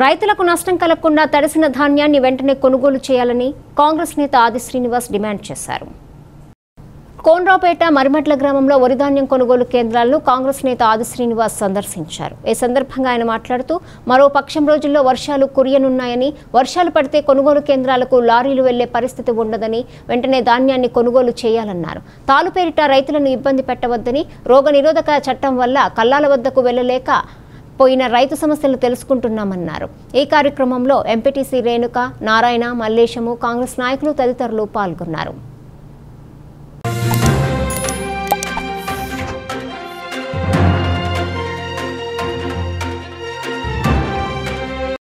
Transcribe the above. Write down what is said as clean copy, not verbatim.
రైతులకు నష్టం కలగకుండా తడిసిన ధాన్యాన్ని వెంటనే కొనుగోలు చేయాలని కాంగ్రెస్ నేత ఆది శ్రీనివాస్ డిమాండ్ చేశారు. కోనరావుపేట మరిమట్ల గ్రామంలో వరి ధాన్యం కొనుగోలు కేంద్రాలను కాంగ్రెస్ నేత ఆది శ్రీనివాస్ సందర్శించారు. ఈ సందర్భంగా ఆయన మాట్లాడుతూ మరో పక్షం రోజుల్లో వర్షాలు కురియనున్నాయని, వర్షాలు పడితే కొనుగోలు కేంద్రాలకు లారీలు వెళ్లే పరిస్థితి ఉండదని, వెంటనే ధాన్యాన్ని కొనుగోలు చేయాలన్నారు. తాలు పేరిట రైతులను ఇబ్బంది పెట్టవద్దని, రోగనిరోధక చట్టం వల్ల కల్లాల వద్దకు వెళ్లలేక పోయిన రైతు సమస్యలను తెలుసుకుంటున్నామన్నారు. ఈ కార్యక్రమంలో ఎంపీటీసీ రేణుక, నారాయణ, మల్లేశము, కాంగ్రెస్ నాయకులు తదితరులు పాల్గొన్నారు.